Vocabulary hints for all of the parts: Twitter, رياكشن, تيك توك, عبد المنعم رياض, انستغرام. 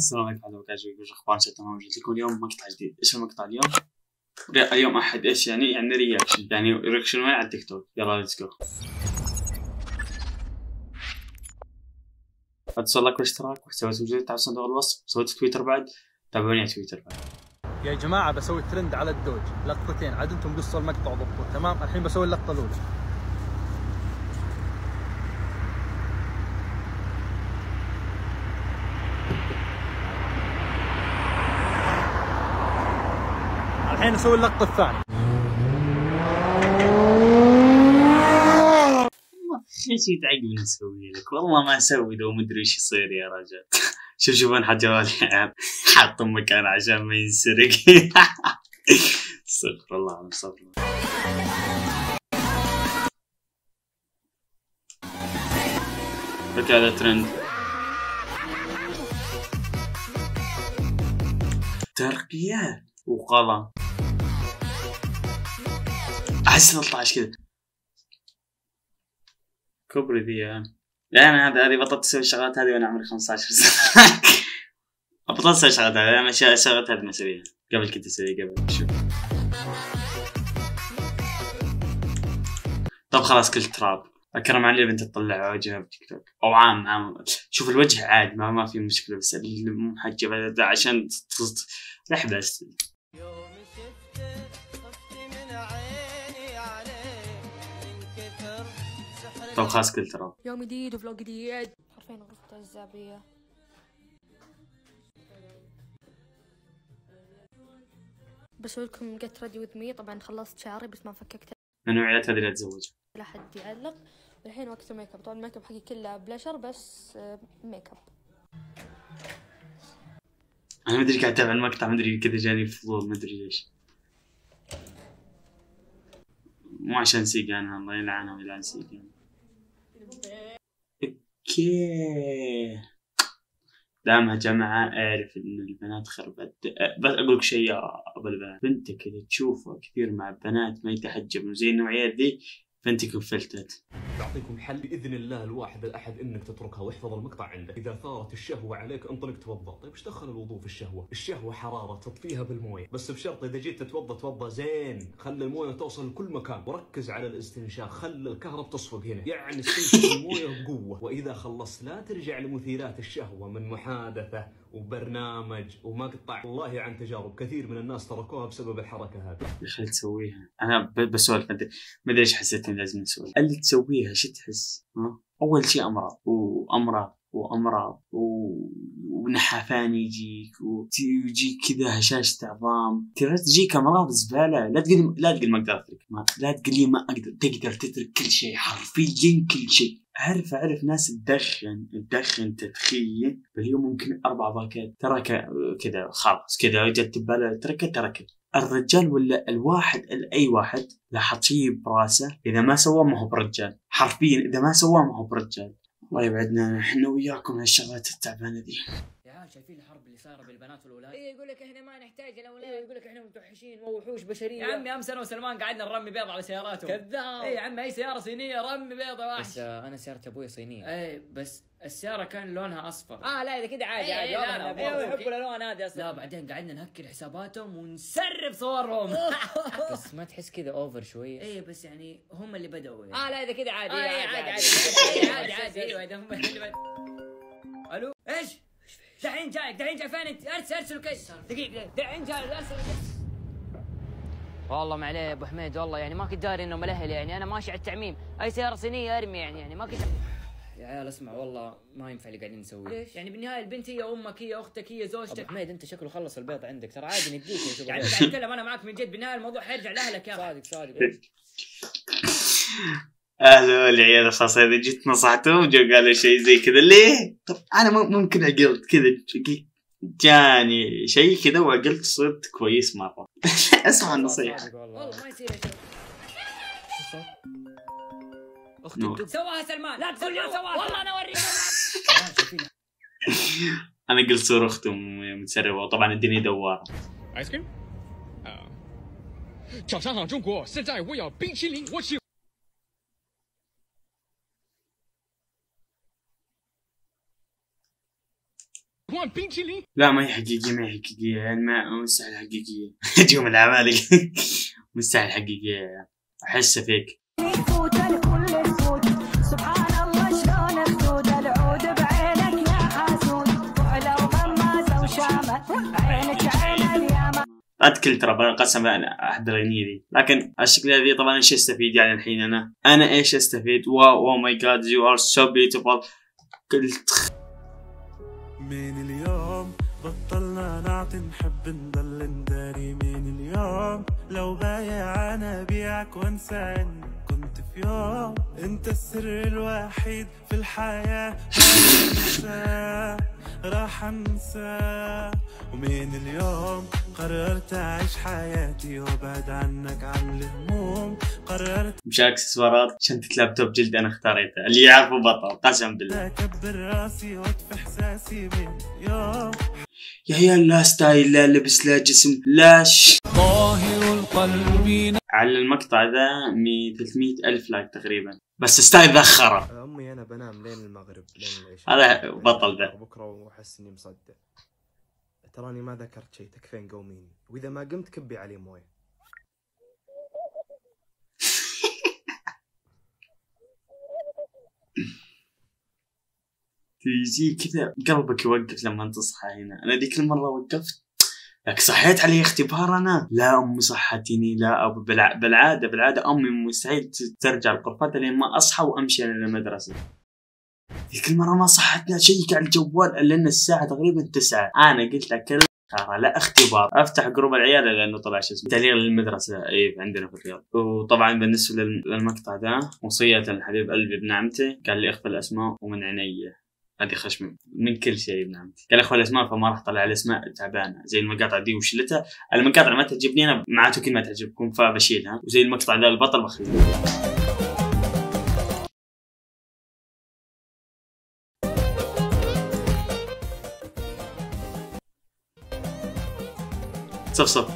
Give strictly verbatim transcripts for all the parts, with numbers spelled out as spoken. السلام عليكم ورحمة الله وبركاته. واش اخبار تما؟ جيت لكم اليوم مقطع جديد. ايش المقطع اليوم؟ اليوم احد ايش يعني يعني رياكشن يعني رياكشن على التيك توك. يلا ليتس جو. اتسلق لايك واشتراك وحساب جديد تحت صندوق الوصف. صوت تويتر بعد، تابعوني على تويتر بعد. يا جماعه بسوي ترند على الدوج، لقطتين عاد انتم قصوا المقطع وضبطوه. تمام، الحين بسوي اللقطه الاولى. الحين نسوي اللقطة الثانية. والله خشيت عقلي نسوي لك، والله ما اسوي لو مدري ايش يصير يا رجال. شوف شوف انا حجرالي حاطه مكان عشان ما ينسرق. استغفر الله العظيم، استغفر الله. اوكي هذا ترند. ترقيات وقلم. احس ثلاثطعش كذا كبري ذي يعني. لا انا هذا هذه بطلت اسوي الشغلات هذه وانا عمري خمسطعش سنه. بطلت اسوي الشغلات هذه، انا الشغلات هذه ما اسويها قبل، كنت اسويها قبل. شوف طب خلاص كل تراب. اكرم علي بنت تطلع وجهها بتيك توك او عام عام. شوف الوجه عادي ما, ما في مشكله، بس اللي مو محجبه عشان رح بس. طب خلاص كل تراب. يوم جديد وفلوق جديد، حرفيا غرفة الزابية. بسوي لكم get ready with me. طبعا خلصت شعري بس ما فككته. من نوعيات هذه اللي اتزوجها. لا حد يعلق. الحين وقت الميك اب، طبعا الميك اب حقي كله بلاشر بس ميك اب. انا ما ادري قاعد اتابع المقطع، ما ادري كذا جاني فضول، ما ادري ليش. مو عشان سيق انا، الله يلعنهم يلعن سيق. اوكي دامها جماعة، اعرف ان البنات خربت. بس اقول لك شيء يا ابو البنات، بنتك اللي تشوفها كثير مع البنات ما يتحجب زي النوعيات دي، بنتك فلتت. اعطيكم حل باذن الله الواحد الاحد انك تتركها، واحفظ المقطع عندك. اذا ثارت الشهوه عليك انطلق توضا. طيب ايش دخل الوضوء في الشهوه؟ الشهوه حراره تطفيها بالمويه، بس بشرط اذا جيت تتوضا تتوضا زين، خلي المويه توصل لكل مكان، وركز على الاستنشاق، خلي الكهرب تصفق هنا، يعني استنشق المويه بقوه. واذا خلصت لا ترجع لمثيرات الشهوه من محادثه وبرنامج ومقطع. والله عن تجارب كثير من الناس تركوها بسبب الحركه هذه. ايش تسويها؟ انا بسولف، ما ادري ايش حسيت اني لازم نسولف. اللي تسويها شو تحس؟ اول شيء امراض وامراض وامراض و... ونحافان يجيك ويجيك كذا هشاشه عظام، تجيك امراض زباله. لا تقول لا تقول ما اقدر اترك، ما... لا تقول لي ما اقدر. تقدر تترك كل شيء، حرفيا كل شيء. اعرف اعرف ناس تدخن تدخن تدخين باليوم ممكن اربع باكات، ترى كذا خلاص كذا جت بباله تركت تركت. الرجال ولا الواحد اي واحد لاحظ شيء براسه اذا ما سواه ما هو برجال، حرفيا اذا ما سواه ما هو برجال. الله يبعدنا احنا وياكم من الشغلات التعبانه دي. يا شايفين الحرب اللي صايره بالبنات والاولاد؟ ايه يقول لك احنا ما نحتاج الاولاد، ايه يقول لك احنا متوحشين ووحوش بشريه. يا عمي امس انا وسلمان قعدنا نرمي بيض على سياراتهم. كذاب. ايه يا عمي اي سياره صينيه رمي بيضه واحد. بس آه انا سياره ابوي صينيه. ايه بس السياره كان لونها اصفر. اه لا اذا كذا عادي عادي، ايوه يحبوا الالوان هذه اصلا. لا بعدين قعدنا نهكر حساباتهم ونسرب صورهم. بس ما تحس كذا اوفر شويه؟ ايه بس يعني هم اللي بدأوا يعني. اه لا اذا كذا عادي عادي عادي عادي ايوه اذا هم اللي بدأوا. الو ايش؟ دحين جايك دحين جاي فين انت؟ ارسل ارسل الكيس دقيقة دحين جاي ارسل الكيس. والله ما عليه يا ابو حميد، والله يعني ما كنت داري انه ملهل، يعني انا ماشي على التعميم، اي سيارة صينية ارمي يعني يعني ما كنت. يا عيال اسمع والله ما ينفع اللي قاعدين نسويه. ليش؟ يعني بالنهاية البنت هي امك هي اختك هي زوجتك. ابو حميد انت شكله خلص البيض عندك، ترى عادي نديك يا شباب. يعني قاعد اتكلم انا معك من جد، بالنهاية الموضوع حيرجع لاهلك يا اخي. صادق صادق. اهلا العيال، الخاص اذا جيت نصحتهم جو قالوا شيء زي كذا ليه؟ طب انا ممكن عقلت كذا، جاني شيء كذا وعقلت صرت كويس مره. اسمع النصيحه والله ما يصير. اختك سواها سلمان، لا تقول لا سواها والله انا اوريك. انا قلت صور اخته متسربه، وطبعا الدنيا دواره. ايس كريم؟ هو البنجلي؟ لا ما هي حقيقية، ما هي حقيقية، ما مستحيل حقيقية. تجيهم العمالقة مستحيل حقيقية، أحسها فيك. أتكل ترى قسم أحد الأغنية دي، لكن الشكل هذي طبعا إيش أستفيد يعني الحين أنا؟ أنا إيش أستفيد؟ واو أوه ماي جاد يو آر سو بيوتيفول. قلت من اليوم بطلنا نعطي نحب نضل نداري، من اليوم لو بايع أنا بيعك وأنسى إن كنت في يوم أنت السر الوحيد في الحياة. راح انسى، ومن اليوم قررت اعيش حياتي وابعد عنك عن الهموم. قررت مش اكسسوارات، شنطة لابتوب جلد انا اختاريتها، اللي يعرفه بطل قسم بالله. اكبر راسي واطفي احساسي من يوم يا عيال، لا ستايل لا لبس لا جسم لا ش على المقطع ذا من ثلاثمئة ألف لايك تقريبا، بس ستايل ذا خرا. امي انا بنام لين المغرب لين العشاء، هذا بطل ذا. بكره واحس اني مصدع، تراني ما ذكرت شيء، تكفين قوميني، واذا ما قمت كبي علي مويه. تيجي كذا قلبك يوقف لما تصحى. هنا انا ذيك المره وقفت، لك صحيت علي اختبار انا، لا امي صحتني لا ابو، بالعاده بالعاده امي مستحيل ترجع لغرفتها لين ما اصحى وامشي انا للمدرسه. ذيك المره ما صحتنا، اشيك على الجوال لان الساعه تقريبا تسعة، انا قلت لك لا اختبار، افتح جروب العيال لانه طلع شو اسمه تعليق للمدرسه اي عندنا في الرياض. وطبعا بالنسبه للمقطع ذا وصيه لحبيب قلبي بنعمته، قال لي اخفى الاسماء ومن عيني، هذه خشمي من كل شيء بنعمتي. قال اخوي الاسماء، فما راح اطلع الاسماء تعبانه زي المقاطع دي وشلتها، المقاطع اللي ما تعجبني انا معناته كل ما تعجبكم فبشيلها، وزي المقطع ذا البطل بخليه. صف صف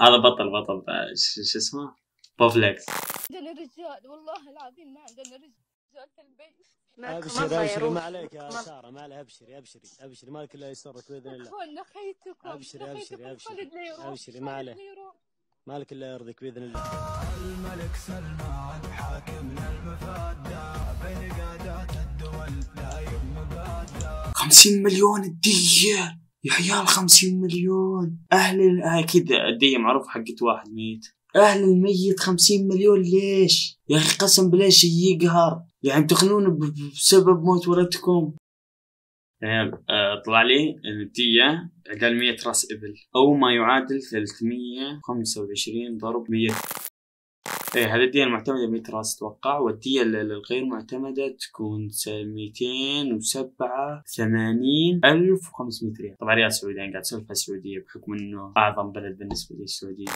هذا بطل بطل شو اسمه؟ بوفلكس. عندنا رجال والله العظيم، ما عندنا رجال في البيت. ابشر ابشر ما عليك يا ساره، ما عليك، ابشري ابشري ابشري، مالك الا يسرك باذن الله. اخواننا خيتكم، ابشري ابشري ابشري ابشري، ما عليك، مالك الا يرضيك باذن الله. الملك سلمان حاكم المفاده بين قادات الدول لا يمبادى. خمسين مليون الديه يا عيال، خمسين مليون اهل اكيد الديه معروف حقت واحد ميت، أهل الميت خمسين مليون ليش؟ يا أخي قسم بالله شيء يقهر، يعني تخنون بسبب موت ولدكم. يعني طلع لي الدية عقال مئة راس إبل أو ما يعادل ثلاثمئة وخمسة وعشرين ضرب مئة. إيه هذه الدية المعتمدة مئة راس أتوقع، والدية الغير معتمدة تكون مئتين وسبعة وثمانين ألف وخمسمئة ريال، طبعا ريال سعودي، يعني قاعد أسولف السعودية بحكم إنه أعظم بلد بالنسبة لي السعودية.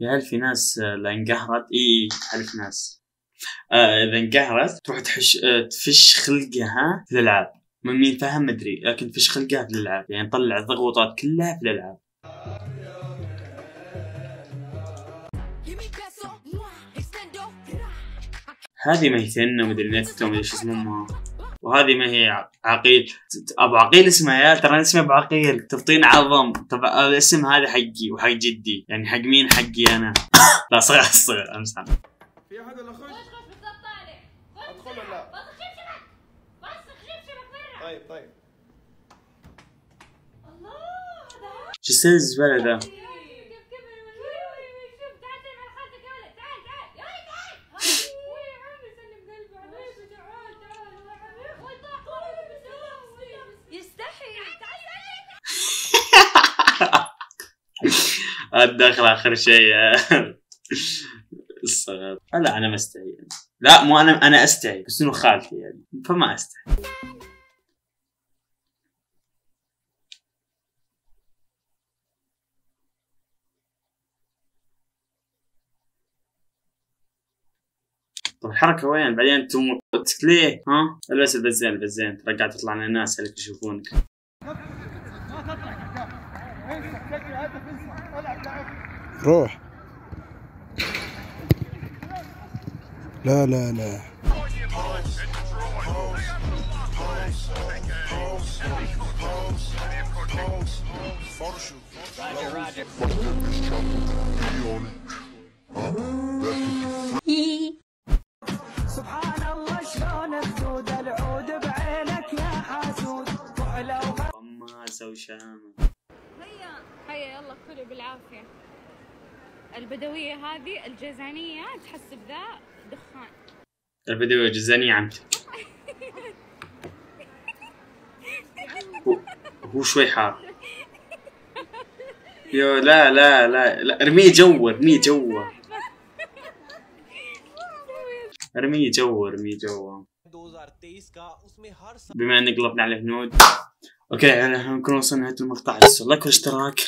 يا هل في ناس لا انقهرت، اي اعرف ناس آه اذا انقهرت تروح تحش تفش خلقها في الالعاب، من مين فهم مدري، لكن تفش خلقها في الالعاب، يعني تطلع الضغوطات كلها في الالعاب. هذه ما هي ثنة مدري نتو مدري شو اسمها، وهذه ما هي عقيل، ابو عقيل اسمها يا، ترى اسمي ابو عقيل تبطين عظم. طب الاسم هذا حقي وحق جدي، يعني حق مين؟ حقي انا. لا صغير صغير امسح. في احد ولا اخش؟ ادخل ولا لا؟ بس خيب شبك. طيب طيب. الله هذا شو السالفه الزباله ذا؟ الدخل اخر شيء الصغار. لا انا ما استحي، لا مو انا انا استحي، بس انه خالتي يعني فما استحي. طب الحركه وين بعدين تم ليه؟ ها البس البزين البزين، ترى قاعد تطلع لنا ناس هلك يشوفونك. روح. لا لا لا سبحان الله شلون السود العود بعينك يا حاسود وحلو غمازه وشامه. هيا هيا يلا كلوا بالعافيه. البدويه هذه الجزانيه تحسب ذا دخان. البدويه الجزانيه عمتي. هو شوي حار. يا لا لا لا لا ارميه جوا ارميه جوا ارميه جوا ارميه جوا بما ان قلبنا على الهنود. اوكي احنا نكون وصلنا نهايه المقطع. لايك واشتراك،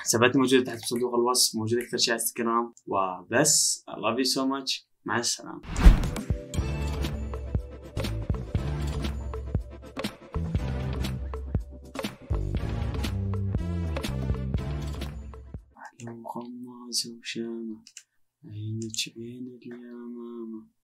حساباتي موجوده تحت صندوق الوصف، موجوده اكثر شيء على انستغرام. وبس I love you so much، مع السلامه. غمازة وشامة عينك عين اليمامة.